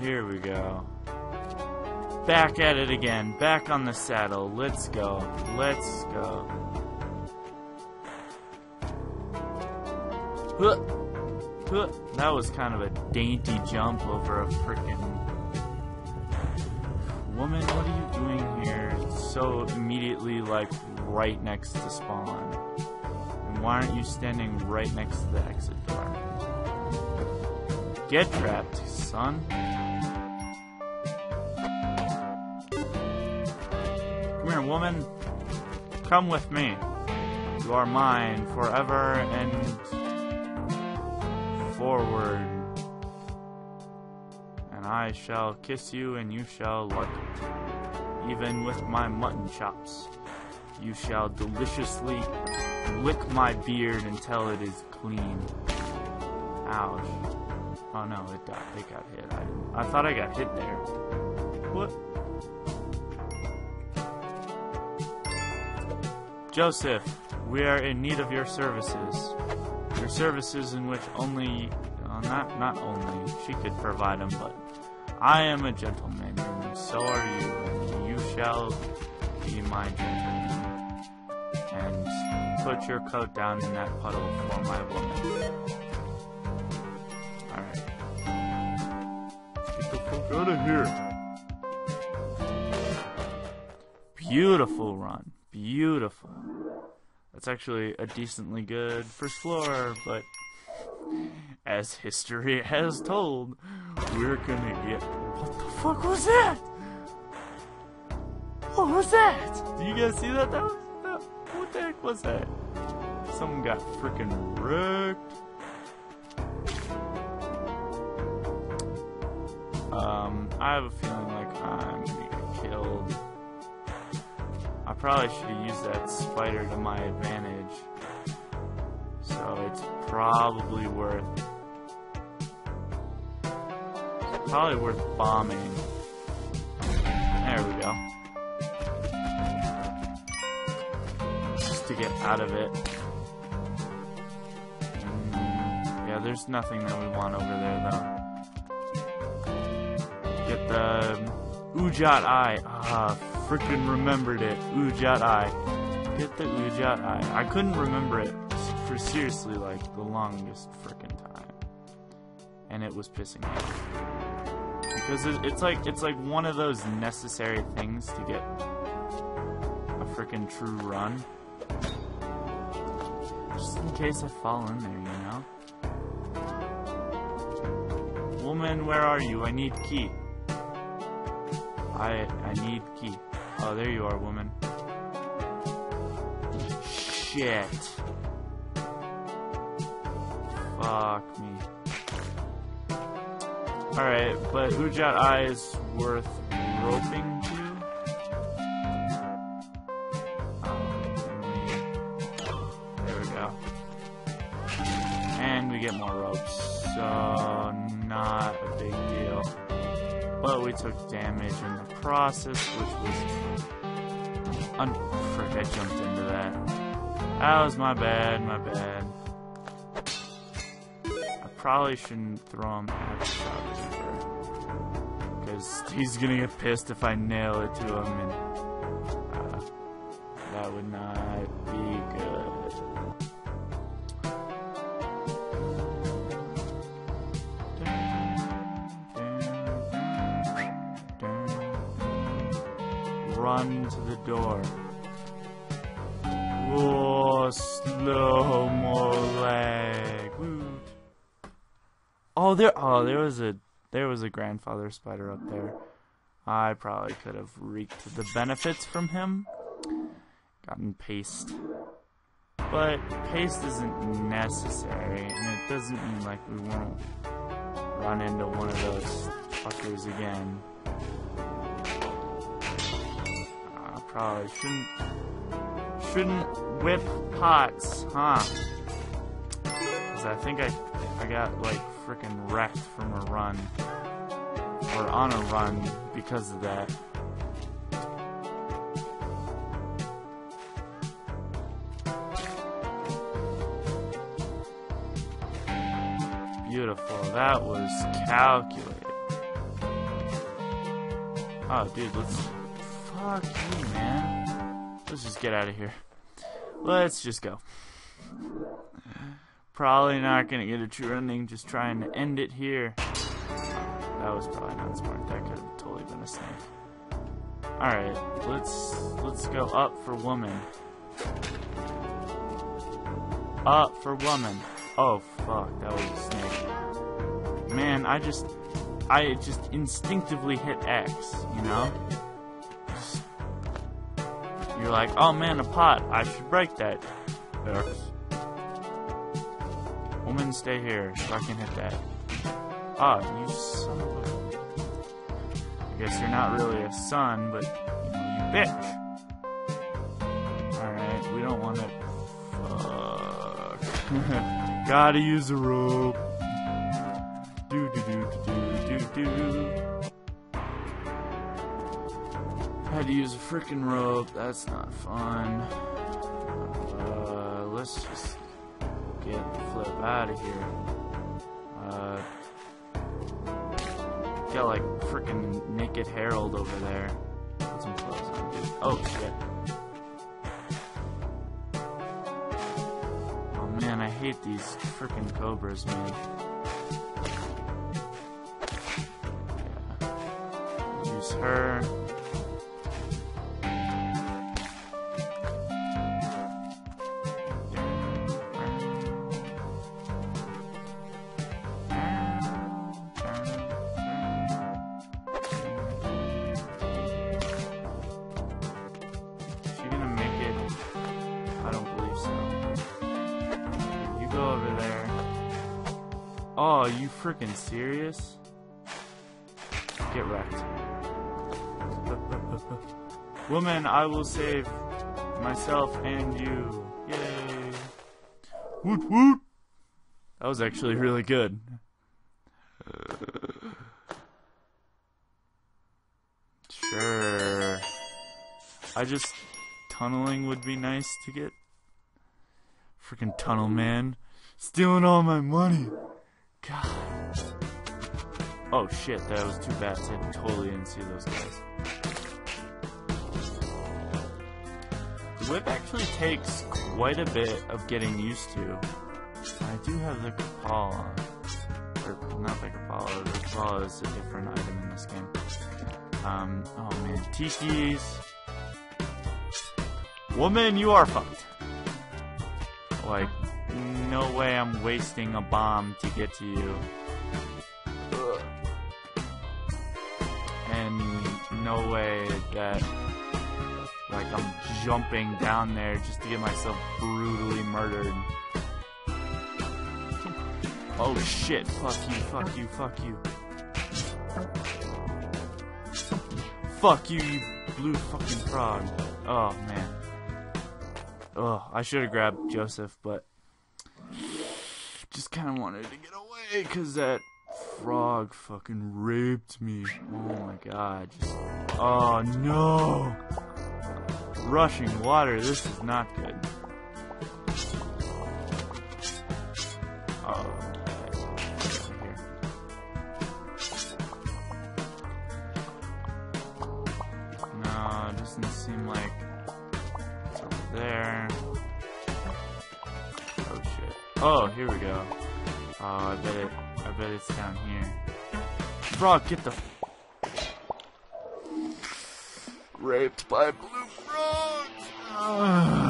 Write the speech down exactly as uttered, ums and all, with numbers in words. Here we go. Back at it again. Back on the saddle. Let's go. Let's go. Huh. Huh. That was kind of a dainty jump over a frickin' woman. What are you doing here? So immediately, like, right next to spawn. And why aren't you standing right next to the exit door? Get trapped, son. Come here, woman. Come with me. You are mine forever and forward. And I shall kiss you and you shall like it. Even with my mutton chops, you shall deliciously lick my beard until it is clean. Ouch. Oh no, it died. It got hit. I, I thought I got hit there. What? Joseph, we are in need of your services. Your services in which only... Uh, not, not only. She could provide them, but... I am a gentleman, and so are you. And you shall be my gentleman. And put your coat down in that puddle for my woman. Out of here. Beautiful run. Beautiful. That's actually a decently good first floor, but as history has told, we're gonna get... What the fuck was that? What was that? Do you guys see that? That was... That... What the heck was that? Someone got freaking wrecked. Um, I have a feeling like I'm gonna get killed. I probably should have used that spider to my advantage. So it's probably worth... It's probably worth bombing. There we go. Just to get out of it. Mm, yeah, there's nothing that we want over there, though. Get the Udjat Eye. Ah, frickin' remembered it. Udjat Eye. Get the Udjat Eye. I couldn't remember it for seriously, like, the longest frickin' time. And it was pissing me off. Because it's like, it's like one of those necessary things to get a frickin' true run. Just in case I fall in there, you know? Woman, where are you? I need key. I I need key. Oh, there you are, woman. Shit. Fuck me. Alright, but Udjat Eye is worth roping to. Oh, there we go. And we get more ropes. So, not a big deal. But we took damage in the process, which was... Un frick, I jumped into that. That was my bad, my bad. I probably shouldn't throw him at the shopkeeper, because he's gonna get pissed if I nail it to him, and uh, that would not be good. Run to the door. Whoa, slow-mo lag. Woo. Oh, there. Oh, there was a there was a grandfather spider up there. I probably could have reaped the benefits from him. Gotten paste, but paste isn't necessary, and it doesn't mean like we won't run into one of those fuckers again. Probably shouldn't shouldn't whip pots, huh? Cause I think I I got like frickin' wrecked from a run or on a run because of that. Beautiful. That was calculated. Oh, dude, let's... Fuck you, man. Let's just get out of here. Let's just go. Probably not gonna get a true ending, just trying to end it here. That was probably not smart. That could have totally been a snake. Alright, let's let's go up for woman. Up for woman. Oh fuck, that was a snake. Man, I just I just instinctively hit X, you know? You're like, oh man, a pot, I should break that. X. Woman, stay here so I can hit that. Ah, oh, you son of a... I guess you're not really a son, but you, you bitch. Alright, we don't want to... Fuck. Gotta use a rope. Do do do do do do. Had to use a freaking rope. That's not fun. Uh, let's just get the flip out of here. Uh, got like freaking Naked Harold over there. Put some clothes on, dude. Oh shit. Oh man, I hate these freaking cobras, man. Yeah. Use her. Oh, are you freaking serious? Get wrecked. Woman, I will save myself and you. Yay. Woot woot. That was actually really good. Sure. I just... Tunneling would be nice to get. Freaking tunnel man. Stealing all my money. God. Oh shit, that was too fast. I totally didn't see those guys. The whip actually takes quite a bit of getting used to. I do have the Kapala. Or, not the Kapala. The Kapala is a different item in this game. Um, oh man. Tikis. Woman, you are fucked. Like, no way I'm wasting a bomb to get to you. Ugh. And no way that, like, I'm jumping down there just to get myself brutally murdered. Oh shit, fuck you, fuck you, fuck you. Fuck you, you blue fucking frog. Oh man. Ugh, I should have grabbed Joseph, but... Just kind of wanted to get away because that frog fucking raped me. Oh my god. Just, oh no. Rushing water. This is not good. Oh. Right here. No, it doesn't seem like it's over there. Oh, here we go. Oh, I bet it. I bet it's down here. Frog, get the. Raped by blue frogs.